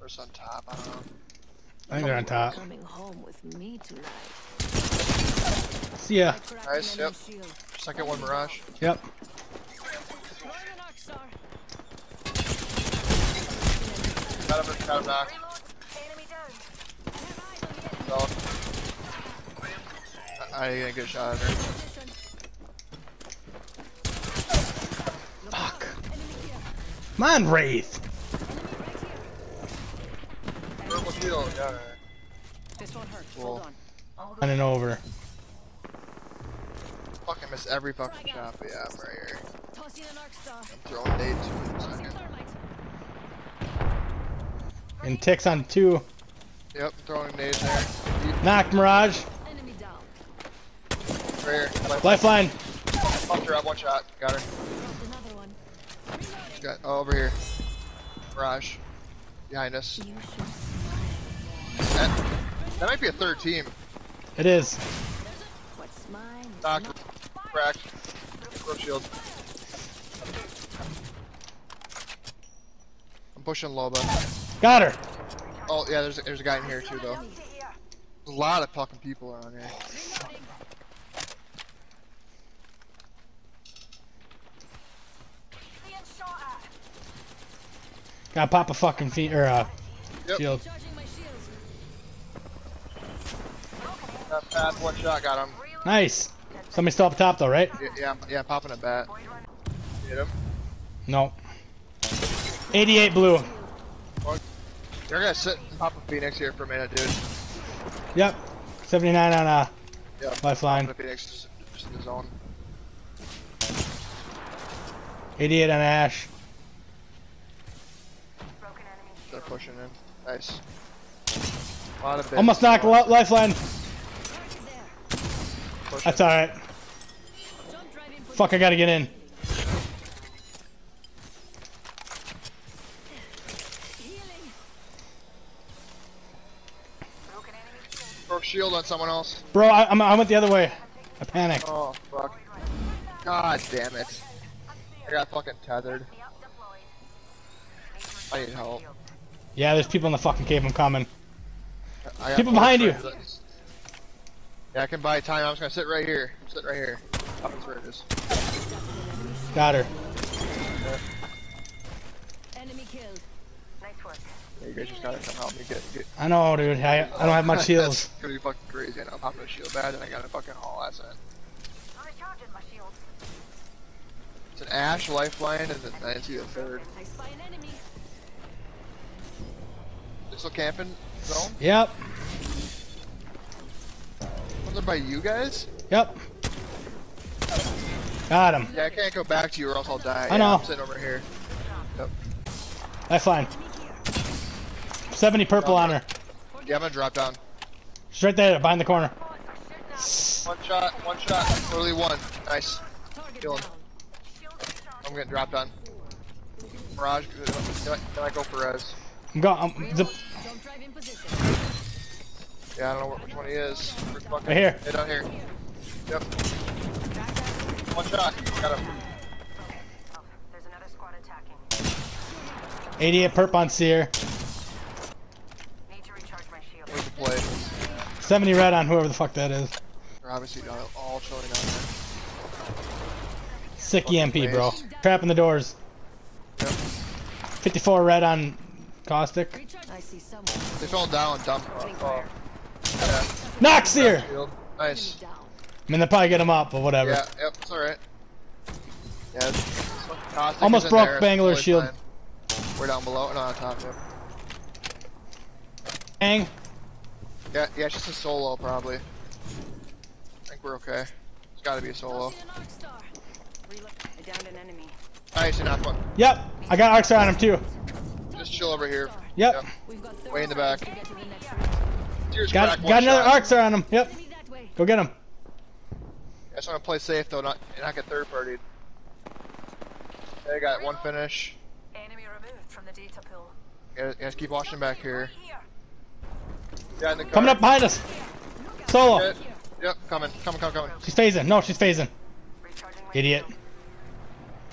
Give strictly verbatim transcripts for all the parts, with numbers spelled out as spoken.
Or on top, I don't know. I think they're on top. Coming home with me tonight. See ya. Nice, yep. Second one, Mirage. Yep. Got him, got him knocked. Dog. I ain't gonna get a shot at her. Fuck. Come on, Wraith! Purple heal, yeah. This one hurts. Hold on. On and over. Fucking miss every fucking shot, but yeah, I'm right here. I'm throwing nades in a second. And ticks on two. Yep, throwing nades there. Knocked, Mirage. Enemy down. Right here. Lifeline. Bumped her up, one shot. Got her. Another one. She's got, oh, over here. Mirage. Behind us. That, that might be a third team. It is. What's mine? Knocked. Cracked. Grip shield. I'm pushing Loba. Got her! Oh yeah, there's a, there's a guy in here too though. There's a lot of fucking people around here. Gotta pop a fucking feet or uh yep. shield. Got bad, one shot, got him. Nice. Somebody's still up top though, right? Yeah, yeah, yeah, popping a bat. Hit him. No. eighty-eight blue. They're gonna sit and pop a Phoenix here for a minute, dude. Yep. seventy-nine on uh, yep. Lifeline. Phoenix is just in the zone. eighty-eight on Ash. They're pushing in. Nice. A lot of almost knocked Lifeline. Pushing. That's alright. Fuck, I gotta get in. Shield on someone else. Bro, I, I'm, I went the other way. I panicked. Oh, fuck. God damn it. I got fucking tethered. I need help. Yeah, there's people in the fucking cave. I'm coming. I people behind you. Friends. Yeah, I can buy time. I'm just gonna sit right here. I'm sitting right here. That's where it is. Got her. Yeah. Enemy killed. Nice work. You guys just gotta come help me get, get... I know, dude. I, I don't have much shields. That's gonna be fucking crazy. I know I'm popping a shield badge and I gotta fucking haul ass in. I'm recharging my shield. It's an Ash, Lifeline, and then I see a third. I spy an enemy. They're still camping zone? Yep. Was it by you guys? Yep. Got him. Yeah, I can't go back to you or else I'll die. I yeah, know. I'm sitting over here. Yep. Lifeline. seventy purple on her. Yeah, I'm gonna drop down. She's right there, behind the corner. One shot, one shot, early one. Nice. Kill him. I'm getting dropped on. Mirage, can I, can I go for res? I'm going. I'm, the... Yeah, I don't know which one he is. Right here. Hey, down here. Yep. One shot. Got him. There's another squad attacking. eighty-eight perp on Seer. seventy red on whoever the fuck that is. They're obviously all chilling down there. Sick E M P, bro. Trapping the doors. Yep. fifty-four red on Caustic. I see someone. They fell down and dumped. Oh. Yeah. Knocks here! Nice. I mean, they'll probably get him up, but whatever. Yeah, yep, it's alright. Yeah, it's, it's almost broke there. Bangler's shield. Fine. We're down below and no, on top, yep. Bang. Yeah, yeah, it's just a solo, probably. I think we're okay. It's gotta be a solo. Nice, enough one. Yep, I got Arcstar on him, too. Just chill over here. Yep. Yep. Way in the back. Tears got crack, got another Arcstar on him, yep. Go get him. I just wanna play safe, though, not, not get third-partied. They got one finish. Enemy removed from the data pool. Yeah, yeah, just keep watching back here. Yeah, in the car. Coming up behind us! Solo! Hit. Yep, coming, coming, coming, coming. She's phasing, no, she's phasing. Idiot.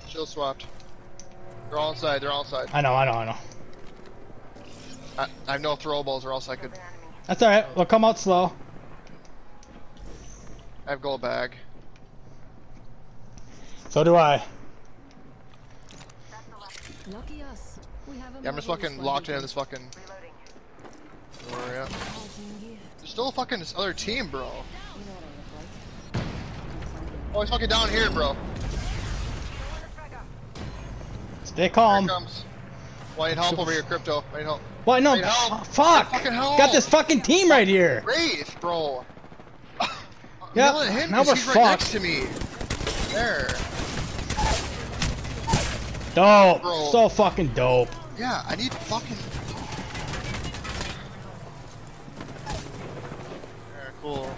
Shield swapped. They're all inside, they're all inside. I know, I know, I know. I, I have no throwables, or else I could. That's alright, we'll come out slow. I have gold bag. So do I. Lucky us. We have a yeah, I'm just fucking locked into this fucking. Reloading. Hurry up. There's still fucking this other team, bro. Oh, he's fucking down here, bro. Stay calm. Here comes. Well, I need help over here, Crypto. I need help. Why no? I need help. Oh, fuck! I got this fucking team right here. Wraith, bro. Yeah. Now we're fucked. Right next to me. There. Dope. Bro. So fucking dope. Yeah, I need fucking. Yeah, cool.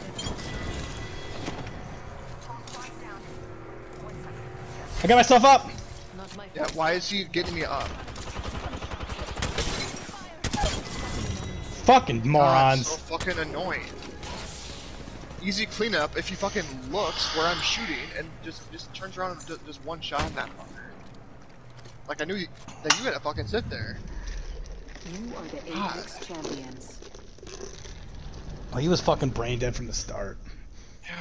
I got myself up. Yeah, why is he getting me up? Fucking morons. Oh, so fucking annoying. Easy cleanup if he fucking looks where I'm shooting and just just turns around and does one shot in that fucker. Like I knew you, that you had to fucking sit there. You are the Apex ah. champions. Oh, he was fucking brain dead from the start. Yeah.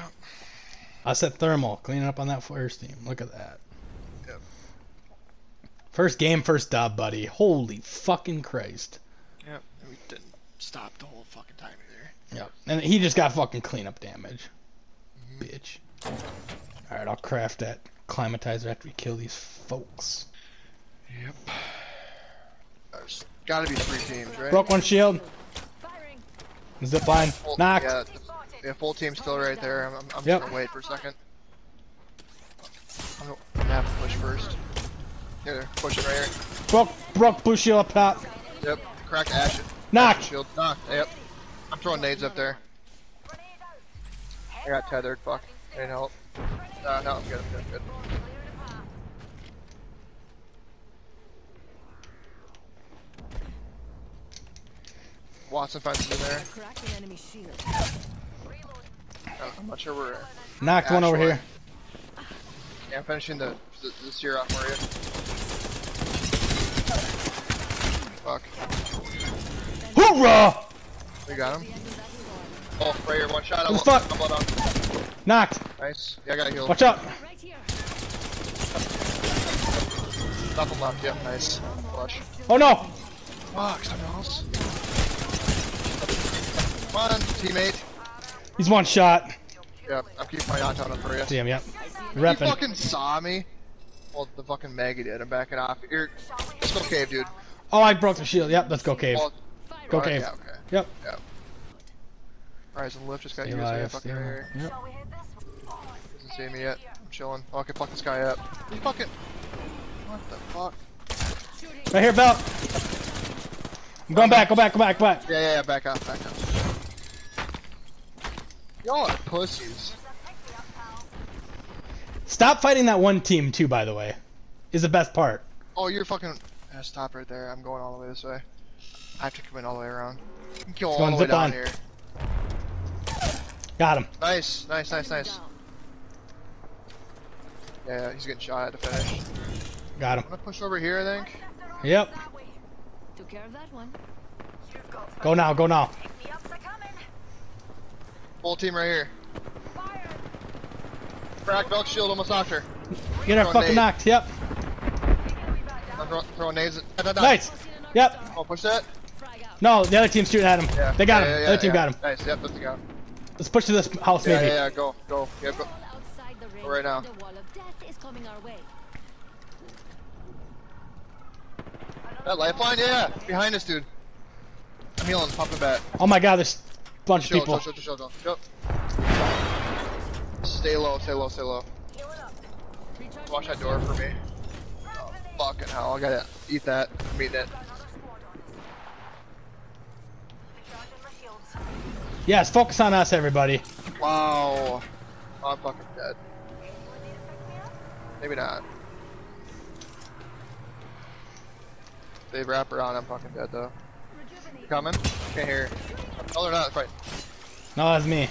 I said thermal, cleaning up on that first team. Look at that. Yep. First game, first dub, buddy. Holy fucking Christ. Yep, we didn't stop the whole fucking time either. Yep, and he just got fucking cleanup damage. Mm-hmm. Bitch. Alright, I'll craft that climatizer after we kill these folks. Yep. There's gotta be three teams, right? Broke one shield. Zip line. Full, knocked. Yeah, yeah, full team's still right there. I'm, I'm, I'm yep. gonna wait for a second. I'm gonna have to push first. Here, push it right here. Broke, broke blue shield up top. Yep, cracked Ash. Knocked. Shield. Knocked, yep. I'm throwing nades up there. I got tethered, fuck. I need help. Uh, no, I'm good, I'm good, I'm good. Watson fence in there. Oh, I'm not sure where. Knocked Ash one over here. Yeah, I'm finishing the the, the Seer off Maria. Fuck. Hoorah! We got him. Oh, right here, one shot. I'm fuck. I'm knocked. Nice. Yeah, I got a heal. Watch out. Nothing left. Yep, nice. Flush. Oh no! Fuck, something else. Come on, teammate. He's one shot. Yep, I'm keeping my yacht on him for you. Damn, yep. Reppin'. He fucking saw me. Well, the fucking Maggie did. I'm backing off. Here, let's go cave, dude. Oh, I broke the shield. Yep, let's go cave. Well, go right, cave. Yeah, okay. Yep. Yep. Alright, so the lift just got used. Alive, fucking right here. Yep. Doesn't see me yet. I'm chilling. Oh, I can fuck this guy up. He fucking. What the fuck? Right here, Bell. I'm going back, go back, go back, go back. Yeah, yeah, yeah, back up, back up. Y'all are pussies. Stop fighting that one team too, by the way. Is the best part. Oh, you're fucking... Yeah, stop right there. I'm going all the way this way. I have to come in all the way around. You can kill all the way down on. Here. Got him. Nice, nice, nice, nice. Yeah, he's getting shot at the finish. Got him. I'm gonna push over here, I think. Yep. Took care of that one. Go now, go now. Full team right here. Crack Velk shield, almost knocked her. Get her fucking nade. Knocked, yep. I'm throw, throwing nades. At, nice! Yep. Oh, push that? No, the other team's shooting at him. Yeah. They got yeah, him. Yeah, the other yeah, team yeah. got him. Nice, yep, that's got him. Let's push to this house, yeah, maybe. Yeah, yeah, go, go. Yeah, go. Go right now. That lifeline? Yeah, behind us, dude. I'm healing, popping back. Oh my god, there's a bunch show, of people. Show, show, show, show, show. Stay low, stay low, stay low. Watch that door for me. Oh, fucking hell, I gotta eat that. I'm eating it. Yes, focus on us, everybody. Wow. Oh, I'm fucking dead. Maybe not. They wrap around, I'm fucking dead though. You coming? Can't hear. Oh, they're not, fighting. No, that's me.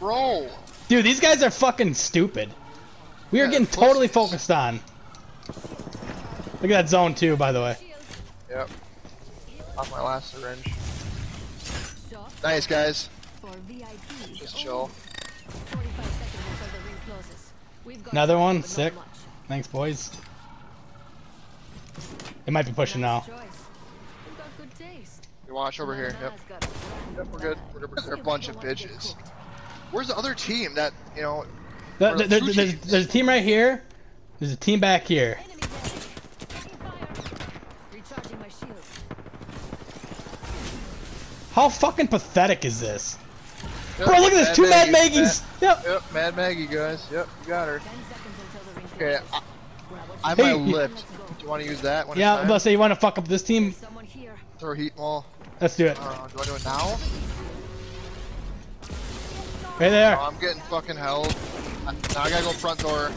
Bro! Dude, these guys are fucking stupid. We yeah, are getting totally focused on. Look at that zone too, by the way. Yep. on my last syringe. Nice, guys. Just chill. Another one, sick. Thanks, boys. It might be pushing now. You watch over here. Yep. Yep, we're good. We're, we're a bunch of bitches. Where's the other team? That you know. The, the, the, the, there's, there's a team right here. There's a team back here. How fucking pathetic is this? Yep, bro, look at this, two Mad Maggies! Yep. Yep, Mad Maggie, guys. Yep, you got her. Okay, I, I hey, might lift. Do you want to use that? When yeah, let's say you want to fuck up this team. Throw a heat wall. Let's do it. Uh, do I do it now? Right there. Oh, I'm getting fucking held. I, now I gotta go front door.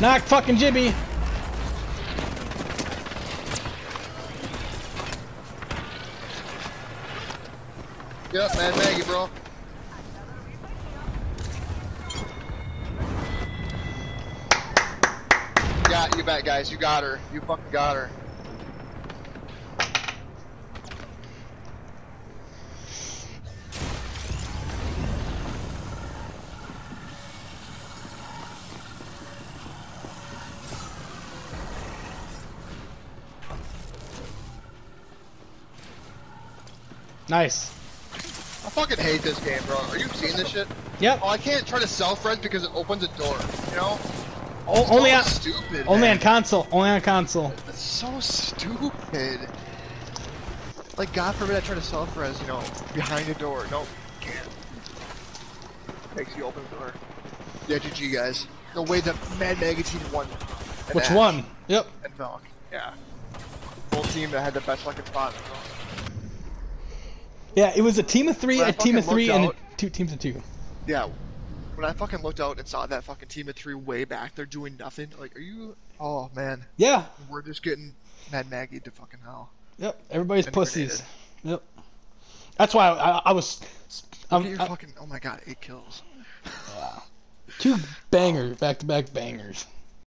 Knock fucking Jibby! Yep, Mad Maggie, bro. Got you back, guys. You got her. You fucking got her. Nice. I fucking hate this game, bro. Are you seeing this shit? Yep. Oh, I can't try to self-res because it opens a door, you know? Oh, only so on stupid, Only man. on console. Only on console. It's so stupid. Like, God forbid I try to self-res, you know, behind a door. Nope. Can't. Makes you open the door. Yeah, G G, guys. No way the Mad Maggie team won. Which Ash. one? Yep. And Valk. Yeah. Full team that had the best fucking spot. Yeah, it was a team of three, a team of three, and two teams of two. Yeah, when I fucking looked out and saw that fucking team of three way back, they're doing nothing. Like, are you? Oh man. Yeah. We're just getting Mad Maggie to fucking hell. Yep. Everybody's pussies. Yep. That's why I, I, I was. I'm I, fucking. Oh my god, eight kills. Wow. Two bangers, back to back bangers.